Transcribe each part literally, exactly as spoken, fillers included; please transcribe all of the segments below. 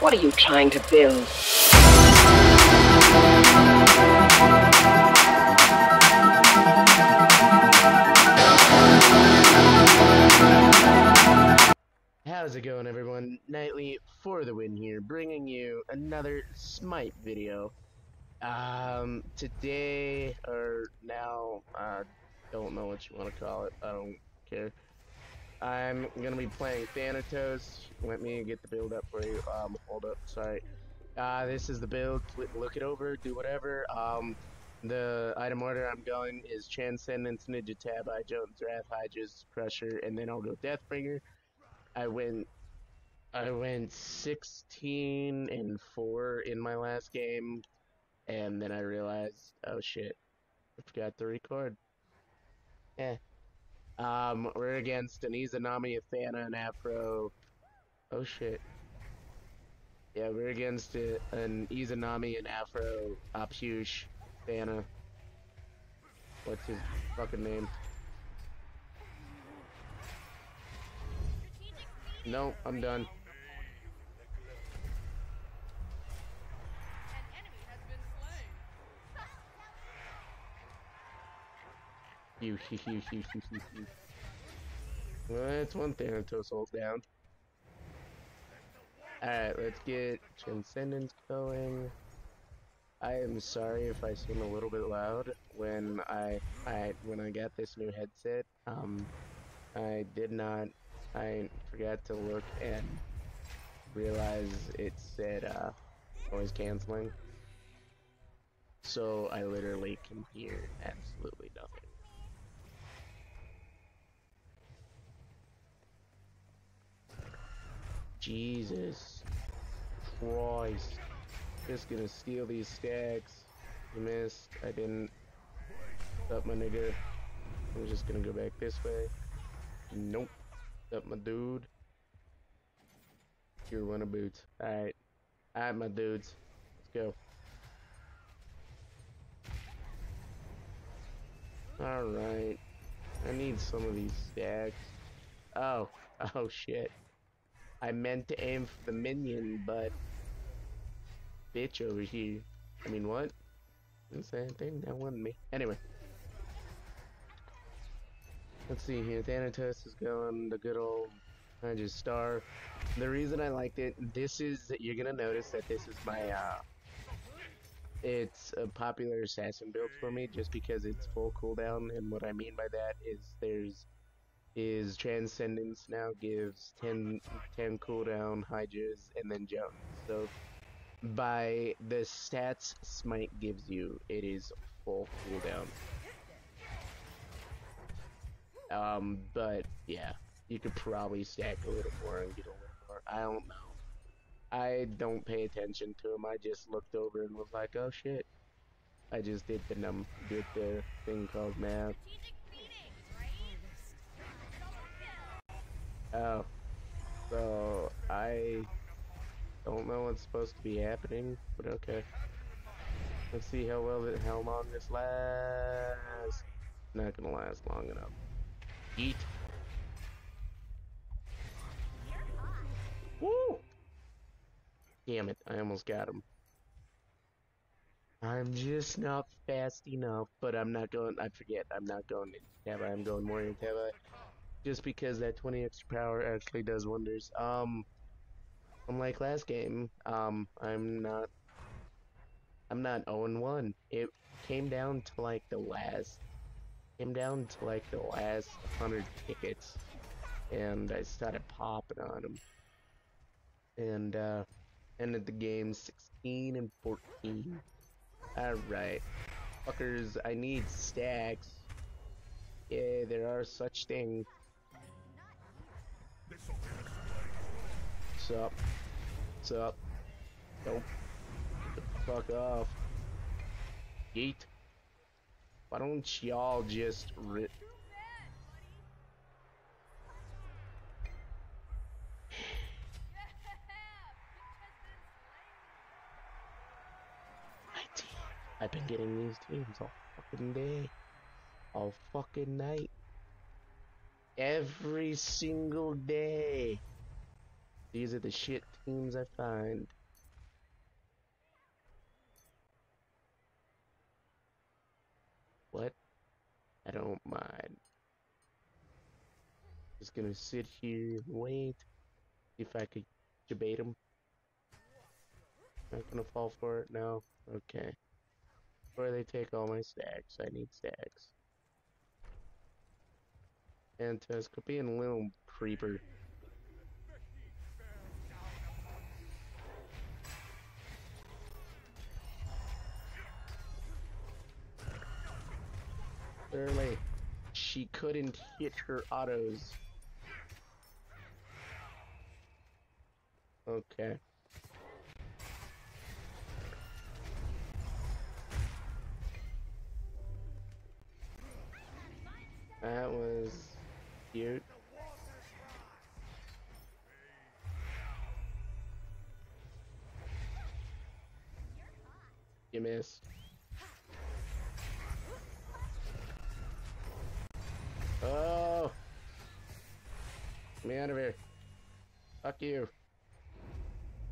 What are you trying to build? How's it going, everyone? Knightly for the win here, bringing you another SMITE video. Um, today, or now, I don't know what you want to call it, I don't care. I'm gonna be playing Thanatos. Let me get the build up for you. Um, hold up, sorry. Uh, this is the build. Look it over, do whatever. Um, the item order I'm going is Transcendence, Ninja Tabi, Jones Wrath, Hydra, Crusher, and then I'll go Deathbringer. I went, I went sixteen and four in my last game, and then I realized, oh shit, I forgot to record. Eh. Um, we're against an Izanami, a Thana, an Afro. Oh shit. Yeah, we're against a, an Izanami, an Afro, Apuush, Thana. What's his fucking name? No, I'm done. You, you, you, you, you, you. Well, that's one Thanatos hold down. Alright, let's get Transcendence going. I am sorry if I seem a little bit loud. When I, I, when I got this new headset, um, I did not, I forgot to look and realize it said, uh, noise canceling. So I literally can hear absolutely nothing. Jesus Christ. Just gonna steal these stacks. You missed. I didn't. Up my nigga. I'm just gonna go back this way. Nope. Up my dude. You're one of boots. Alright. Alright, my dudes. Let's go. Alright. I need some of these stacks. Oh. Oh shit. I meant to aim for the minion, but bitch over here. I mean, what? The same thing that wasn't me. Anyway, let's see here. Thanatos is going the good old Hydra star. The reason I liked it, this is you're gonna notice that this is my uh, it's a popular assassin build for me just because it's full cooldown, and what I mean by that is there's. Is Transcendence now gives ten, ten cooldown, Hydras, and then Jones. So, by the stats Smite gives you, it is full cooldown. Um, but, yeah, you could probably stack a little more and get a little more. I don't know. I don't pay attention to him. I just looked over and was like, oh shit. I just did the, num did the thing called math. Oh, so I don't know what's supposed to be happening, but okay. Let's see how well it, how long this lasts. Not gonna last long enough. Eat. Woo! Damn it! I almost got him. I'm just not fast enough, but I'm not going. I forget. I'm not going to Tabi. I'm going Warrior Tabi. Just because that twenty extra power actually does wonders. Um, unlike last game, um, I'm not, I'm not oh and one. It came down to like the last, came down to like the last hundred tickets, and I started popping on them. And uh, ended the game sixteen and fourteen. All right, fuckers, I need stacks. Yeah, there are such things. What's up? What's up? Nope. Get the fuck off. Yeet. Why don't y'all just rip? My team. I've been getting these teams all fucking day. All fucking night. Every single day. These are the shit teams I find. What? I don't mind. Just gonna sit here and wait. If I could debate him. Not gonna fall for it now. Okay. Before they take all my stacks, I need stacks. And Toscopian and Little Creeper. Early. She couldn't hit her autos. Okay. That was cute. You missed. Oh! Get me out of here. Fuck you.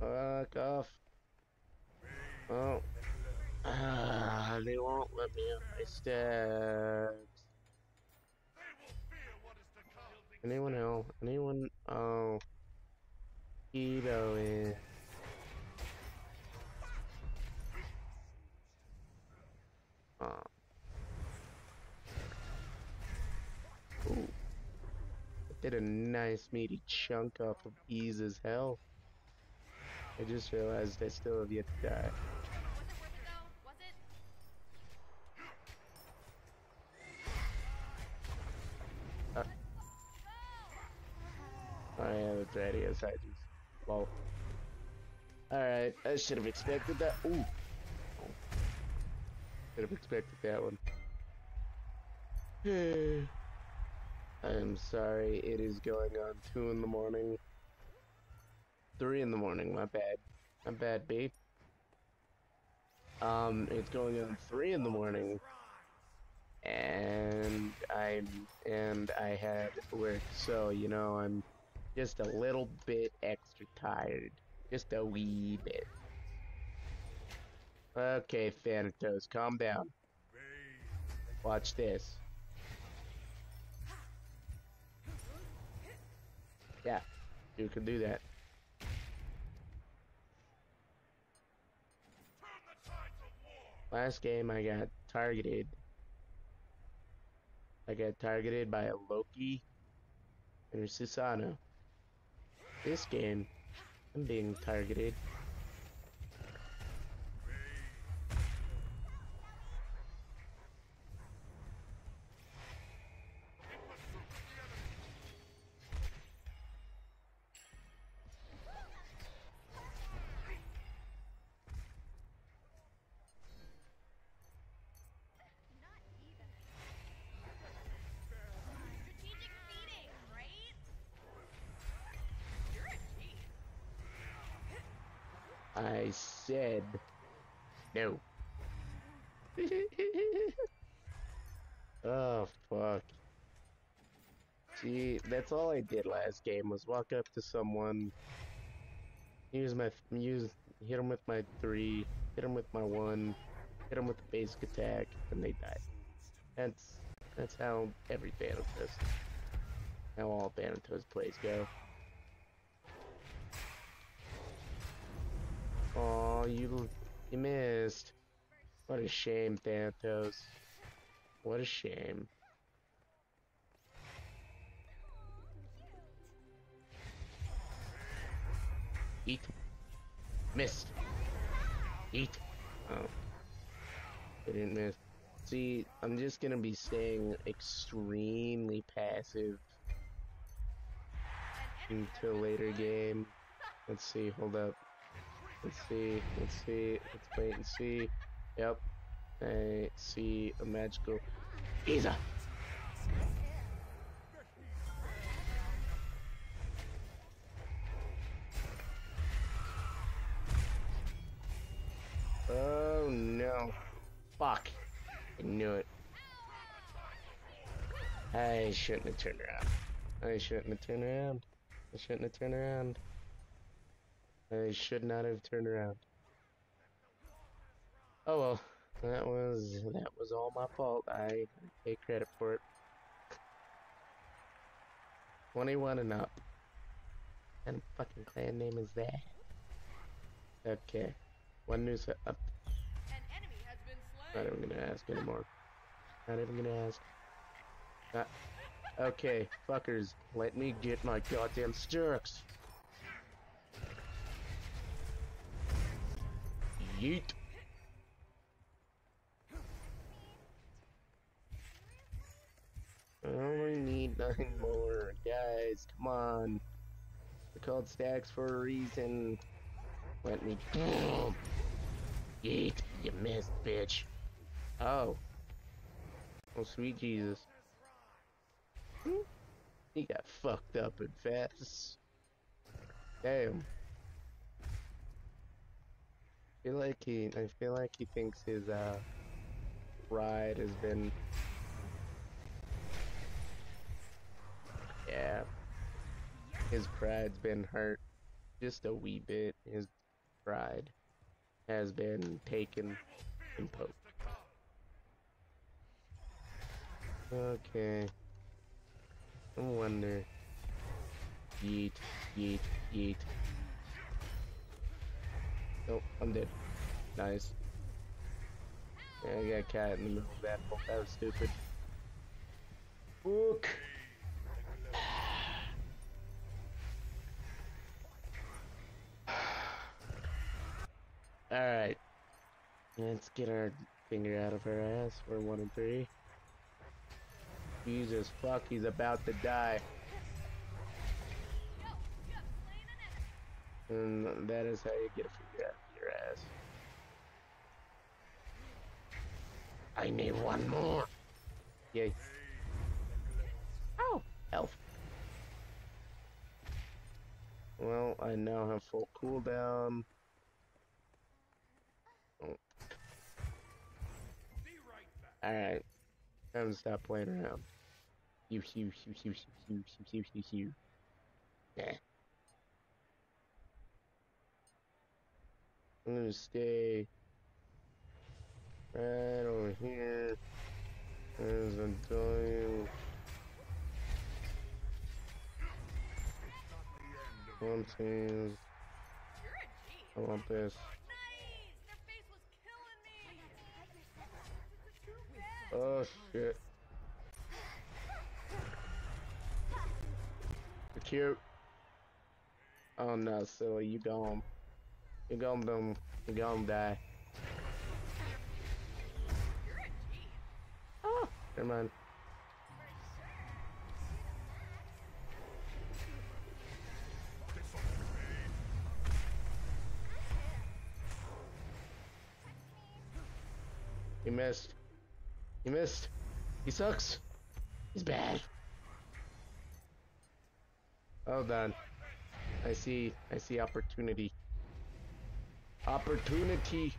Fuck off. Oh. Ah, they won't let me up my steps. Anyone else? Anyone? Oh. Edo in. Oh. Ooh. Did a nice meaty chunk off of ease as hell. I just realized I still have yet to die. Was it worth it though? Was it? Uh. I have a Thanatos. I just. Well. Alright, I should have expected that. Ooh! Should have expected that one. I'm sorry, it is going on two in the morning. Three in the morning, my bad. My bad, B. Um, it's going on three in the morning. And I'm, and I had work, so, you know, I'm just a little bit extra tired. Just a wee bit. Okay, Thanatos, calm down. Watch this. Yeah, you can do that. Last game I got targeted. I got targeted by a Loki and a Susano. This game, I'm being targeted. I said no. Oh, fuck. Gee, that's all I did last game was walk up to someone, use my, use, hit him with my three, hit him with my one, hit him with the basic attack, and they died. That's, that's how every Thanatos, how all Thanatos plays go. Oh, you, you missed. What a shame, Thanatos. What a shame. Eat. Missed. Eat. Oh. I didn't miss. See, I'm just gonna be staying extremely passive until later game. Let's see, hold up. Let's see, let's see, let's wait and see. Yep, I see a magical Iza! Oh no. Fuck. I knew it. I shouldn't have turned around. I shouldn't have turned around. I shouldn't have turned around. I should not have turned around. Oh well, that was that was all my fault. I take credit for it. twenty-one and up. What kind of fucking clan name is that? Okay, one news up. An enemy has been slain. Not even gonna ask anymore. Not even gonna ask. Not... Okay, fuckers, let me get my goddamn stirrups. Yeet. I only need nine more. Guys, come on. They're called stacks for a reason. Let me... Yeet, you missed, bitch. Oh. Oh, sweet Jesus. He got fucked up and fast. Damn. I feel like he... I feel like he thinks his, uh... ride has been... Yeah, his pride's been hurt just a wee bit. His pride has been taken and poked. Okay, I wonder. Yeet, yeet, yeet. Nope, I'm dead. Nice. Yeah, I got caught in the middle of that. That was stupid. Book. Alright, let's get our finger out of her ass. We're one and three. Jesus fuck, he's about to die. And that is how you get a finger out of your ass. I need one more. Yay. Oh, health. Well, I now have full cooldown. Alright, time to stop playing around. You, you, you, you, you, you, you, you, yeah. I'm gonna stay right over here. As I'm going. I want this. I want this. Oh shit. You're cute. Oh no, silly, you gone. You gone, boom. You gone, die. Oh, never mind. You missed. He missed. He sucks. He's bad. Hold on. I see. I see opportunity. Opportunity.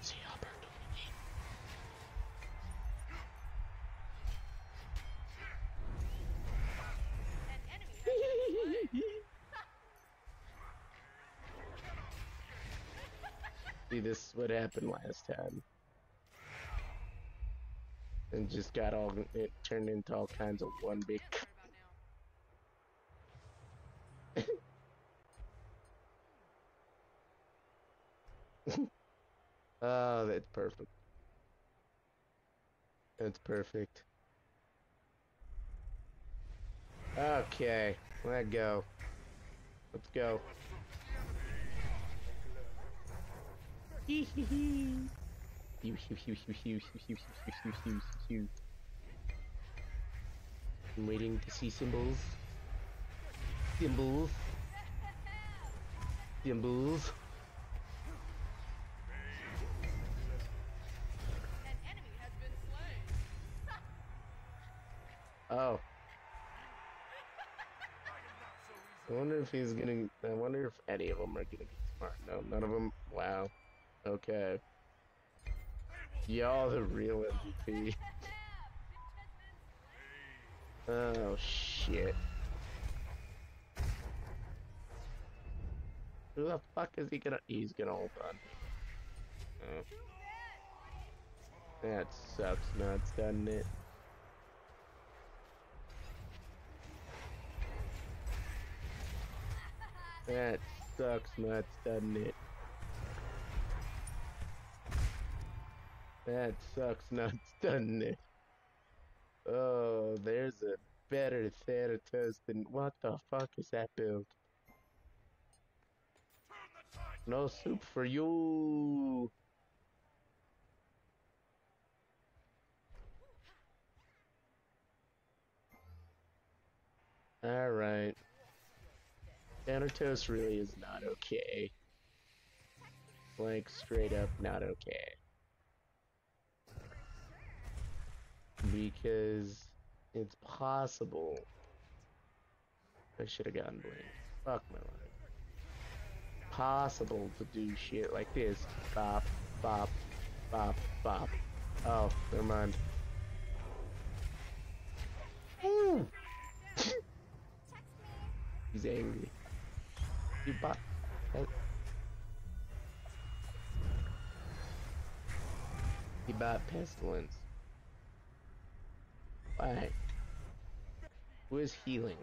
See opportunity. An enemy. See, this is what happened last time. And just got all, it turned into all kinds of one big. Oh, that's perfect. That's perfect. Okay, let go. Let's go. Hee hee hee. You, you, you, you, you, you, you, you, you. I'm waiting to see symbols. Symbols. Symbols. An enemy has been slain. Oh. I wonder if he's gonna. I wonder if any of them are gonna be smart. No, none of them. Wow. Okay. Y'all the real M V P. Oh shit. Who the fuck is he gonna? He's gonna hold on. Oh. That sucks nuts, doesn't it? That sucks nuts, doesn't it? That sucks nuts, doesn't it? Oh, there's a better Thanatos than... What the fuck is that build? No soup for you! Alright. Thanatos really is not okay. Like, straight up not okay. Because it's possible. I should have gotten blinked. Fuck my life. Possible to do shit like this. Bop, bop, bop, bop. Oh, never mind. Ooh. He's angry. You bop. He bought pestilence. Why? Who is healing?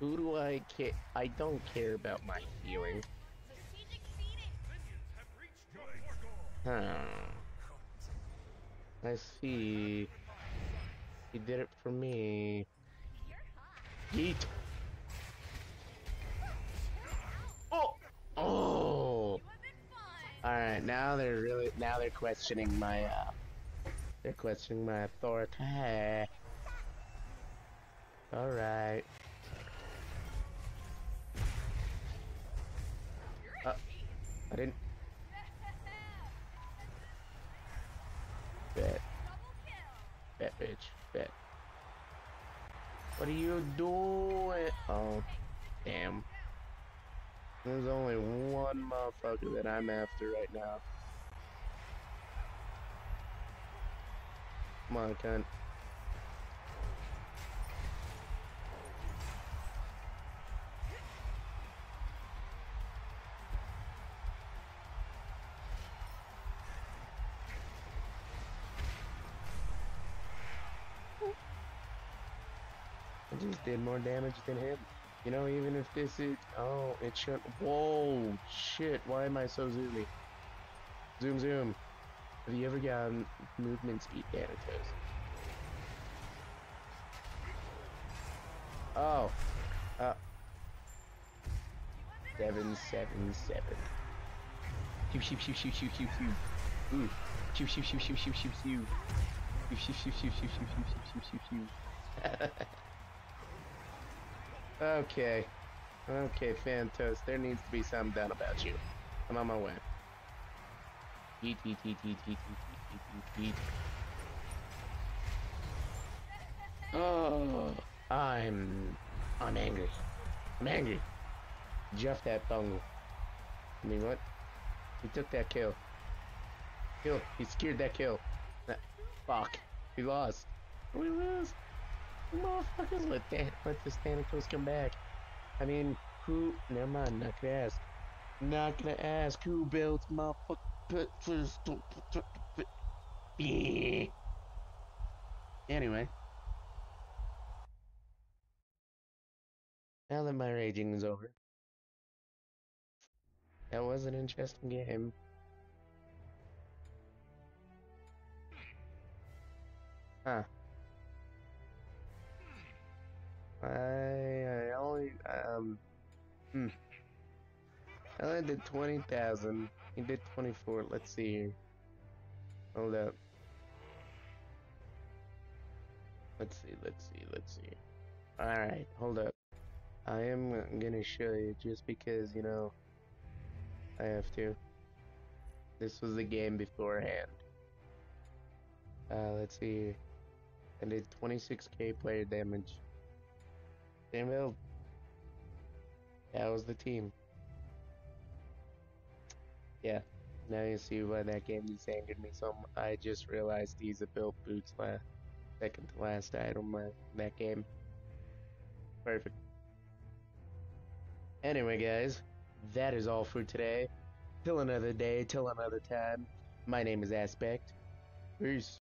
Who do I care? I don't care about my healing. Huh. I see. He did it for me. Yeet! Oh! Oh! Alright, now they're really, now they're questioning my, uh, they're questioning my authority. Alright. Uh, I didn't. Bet. Bet, bitch. Bet. What are you doing? Oh, damn. There's only one motherfucker that I'm after right now. Come on, cunt. Did more damage than him. You know, even if this is... Oh, it should... Whoa, shit. Why am I so zoomy? Zoom, zoom. Have you ever gotten movement speed Thanatos? Oh. Uh. Seven, seven, seven. Shoot, shoot, shoot, shoot, shoot, shoot, shoot. Ooh. Shoot, shoot, shoot, shoot, shoot, shoot, shoot. Shoot, shoot, shoot, shoot, shoot, shoot, shoot, shoot, shoot. Okay. Okay, Thanatos. There needs to be something done about you. I'm on my way. Eat, eat, eat, eat, eat, eat, eat, eat, eat. Oh, I'm... I'm angry. I'm angry. Jeff that bungle. I mean, what? He took that kill. Kill. He scared that kill. That, fuck. We lost. We lost. Motherfuckers, let that, let the Thanatos come back. I mean, who? Never mind, not gonna ask. Not gonna ask who builds my fucking. Anyway, now that my raging is over, that was an interesting game. Huh. I, I only, um, hmm. I only did twenty thousand. He did twenty-four. Let's see here. Hold up. Let's see, let's see, let's see. Alright, hold up. I am gonna show you just because, you know, I have to. This was the game beforehand. Uh, let's see here. I did twenty-six K player damage. Same build. That was the team. Yeah. Now you see why that game is angering me so much. I just realized these are built boots last. second to last item in that game. Perfect. Anyway, guys, that is all for today. Till another day, till another time. My name is Aspect. Peace.